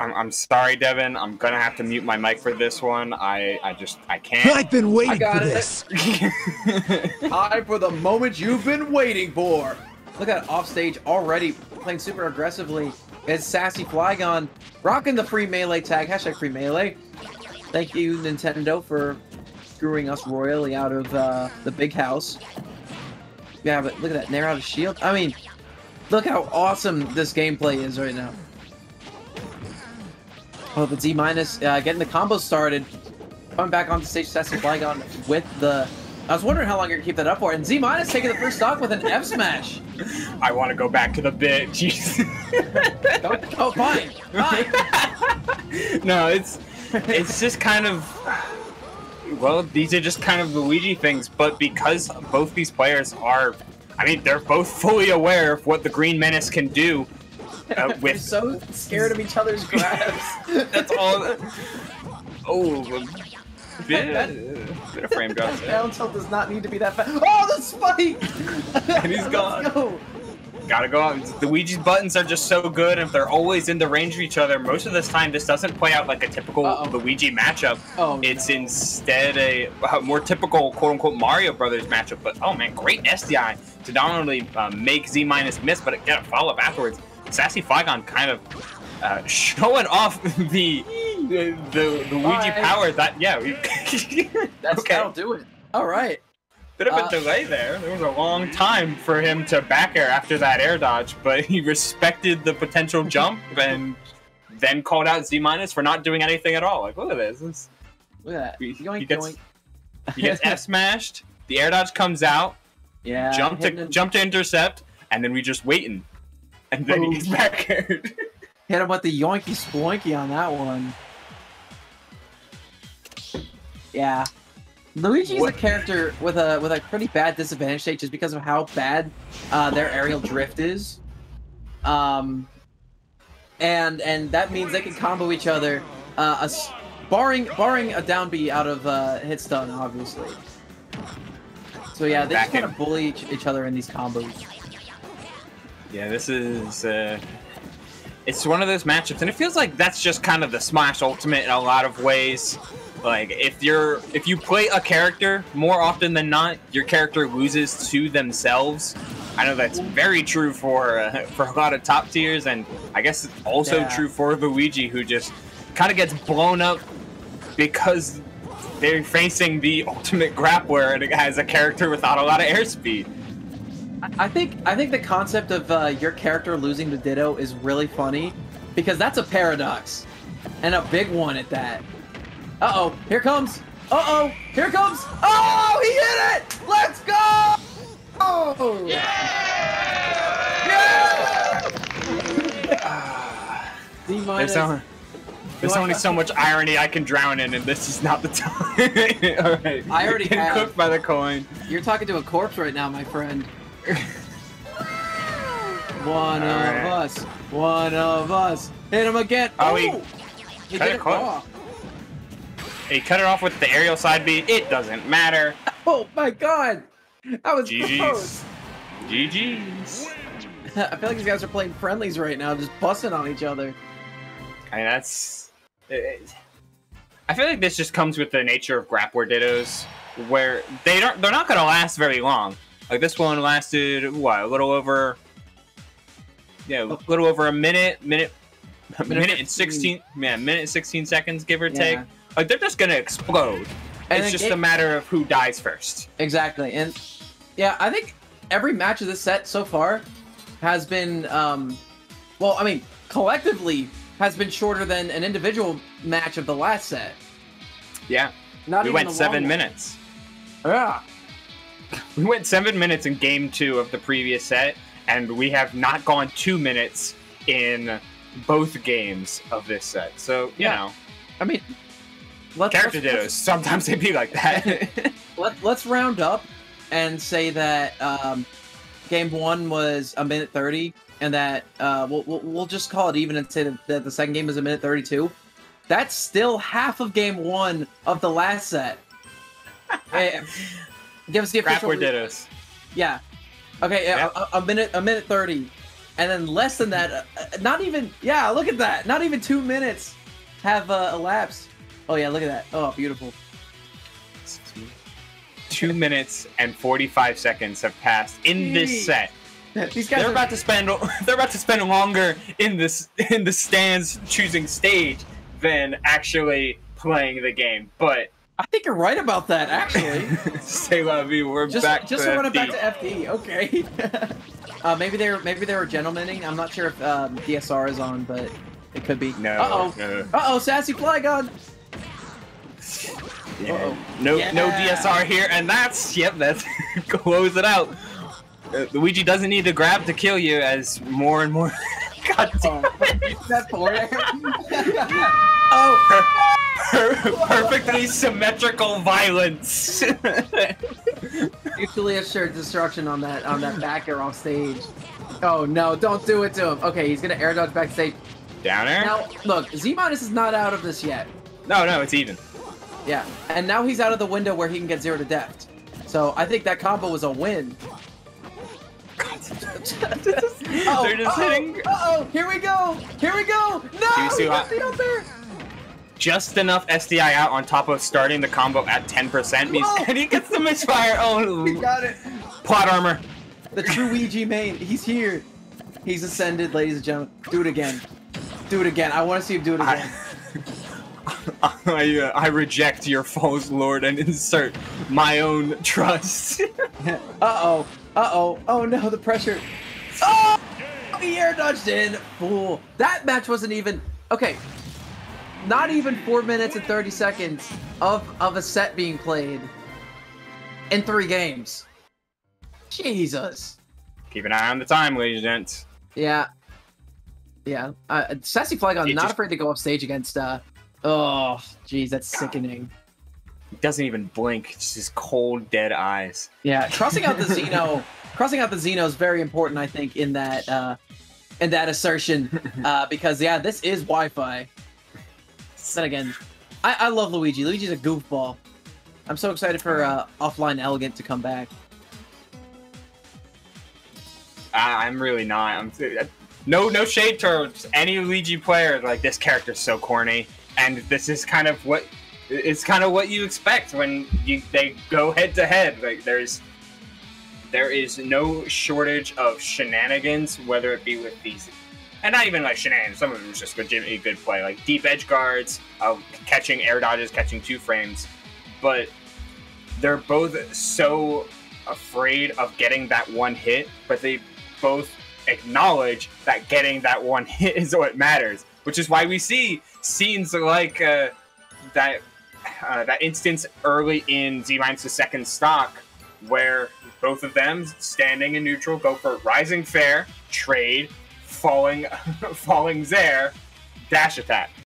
I'm sorry, Devin. I'm gonna have to mute my mic for this one. I can't. I've been waiting for this. Time for the moment you've been waiting for. Look at offstage already playing super aggressively. It's SassyFlygon rocking the free melee tag. #FreeMelee. Thank you, Nintendo, for screwing us royally out of the big house. Yeah, but look at that. Nair out of shield. I mean, look how awesome this gameplay is right now. Oh, the Z minus getting the combo started. Coming back onto stage, SassyFlygon with the. I was wondering how long you're gonna keep that up for. And Z minus taking the first stock with an F smash. I want to go back to the bit. Jeez. Oh, fine. Fine. No, it's just kind of. Well, these are just kind of Luigi things, but because both these players are, I mean, they're both fully aware of what the Green Menace can do. They're so scared of each other's grabs. That's all. Bit of frame drops. Down tilt does not need to be that fast. Oh, the spike! And he's gone. Go. Gotta go out. Luigi's buttons are just so good, and if they're always in the range of each other, most of this time this doesn't play out like a typical Luigi matchup. Oh, it's instead a more typical quote-unquote Mario Brothers matchup. But oh man, great SDI to not only make Z minus miss, but get a follow-up afterwards. SassyFlygon kind of showing off the Luigi power. That that'll do it. All right. Bit of a delay there. There was a long time for him to back air after that air dodge, but he respected the potential jump and then called out Z minus for not doing anything at all. Like, look at this. Look at that. He gets F smashed. The air dodge comes out. Yeah. Jump to intercept, and then we just waiting, and then he's back aired. Hit him with the yoinky sploinky on that one. Yeah. Luigi's a character with a pretty bad disadvantage state just because of how bad their aerial drift is, and that means they can combo each other, barring a down B out of hit stun, obviously. So yeah, they just kind of bully each other in these combos. Yeah, this is. It's one of those matchups, and it feels like that's just kind of the Smash Ultimate in a lot of ways. Like, if you play a character, more often than not, your character loses to themselves. I know that's very true for a lot of top tiers, and I guess it's also true for Luigi, who just kind of gets blown up because they're facing the ultimate grappler and it has a character without a lot of airspeed. I think the concept of your character losing to Ditto is really funny, because that's a paradox, and a big one at that. Uh-oh, here comes! Uh-oh, here comes! Oh, he hit it! Let's go! Oh! Yeah! Yeah! There's only so much irony I can drown in, and this is not the time. All right. I already have. Cooked by the coin. You're talking to a corpse right now, my friend. One of us. Hit him again. Oh, he cut it off. He cut it off with the aerial side B. It doesn't matter. Oh my god. That was GG's. GG's. I feel like these guys are playing friendlies right now, just busting on each other. I mean, that's. I feel like this just comes with the nature of Grappler Dittos, where they're not going to last very long. Like this one lasted what, a little over a minute and 16 seconds, give or take. Like they're just gonna explode. And it's just a matter of who dies first. Exactly, and yeah, I think every match of this set so far has been, well, I mean, collectively has been shorter than an individual match of the last set. Yeah, we went 7 minutes. Yeah. We went 7 minutes in game 2 of the previous set, and we have not gone 2 minutes in both games of this set. So, you know. I mean, character dittos, sometimes they be like that. Let's round up and say that game 1 was 1:30, and that we'll just call it even and say that the second game was 1:32. That's still half of game 1 of the last set. Give us the official. Grappler Dittos. Yeah. Okay, 1:30 And then less than that, not even, yeah, look at that. Not even 2 minutes have elapsed. Oh, yeah, look at that. Oh, beautiful. 2 minutes and 45 seconds have passed in this set. These guys they're about to spend longer in the stands choosing stage than actually playing the game. But I think you're right about that, actually. Say love you, we're back to FD. Just back to FD, okay. Maybe they were gentlemening. I'm not sure if DSR is on, but it could be. No. Uh-oh. No. Uh-oh, SassyFlygon! Yeah. Uh-oh. No, yeah. No DSR here, and that's, yep, that's close it out. Luigi doesn't need to grab to kill you as more and more. God damn it. That poor air. Oh. Perfectly symmetrical violence. Usually assured destruction on that back air off stage. Oh no, don't do it to him. Okay, he's gonna air dodge backstage. Down air? Now look, Z minus is not out of this yet. No, it's even. Yeah. And now he's out of the window where he can get zero to death. So I think that combo was a win. They're just hitting. Uh-oh, here we go! Here we go! No! He got the out there! Just enough SDI out on top of starting the combo at 10% means, and he gets the misfire. Oh, he got it. Plot armor. The true Ouija main. He's here. He's ascended, ladies and gentlemen. Do it again. Do it again. I want to see him do it again. I reject your false lord and insert my own trust. Uh-oh. Uh-oh. Oh, no, the pressure. Oh! The air dodged in. Fool. That match wasn't even... Okay. Not even 4 minutes and 30 seconds of a set being played in 3 games. Jesus. Keep an eye on the time, ladies and gents. Yeah. Yeah. SassyFlygon not afraid to go off stage against... oh, geez, that's sickening. He doesn't even blink. It's just cold, dead eyes. Yeah, crossing out the Xeno. Crossing out the Xeno is very important, I think, in that assertion. Because, yeah, this is Wi-Fi. Then again, I love Luigi. Luigi's a goofball. I'm so excited for Offline Elegant to come back. I'm really not. No shade towards any Luigi player. Like, this character's so corny, and this is kind of what you expect when they go head to head. Like, there is no shortage of shenanigans, whether it be with these. And not even like shenanigans, some of it was just legitimately good play, like deep edge guards, catching air dodges, catching 2 frames. But they're both so afraid of getting that one hit, but they both acknowledge that getting that one hit is what matters, which is why we see scenes like that instance early in Z minus' second stock, where both of them, standing in neutral, go for rising fair, trade, falling there, dash attack.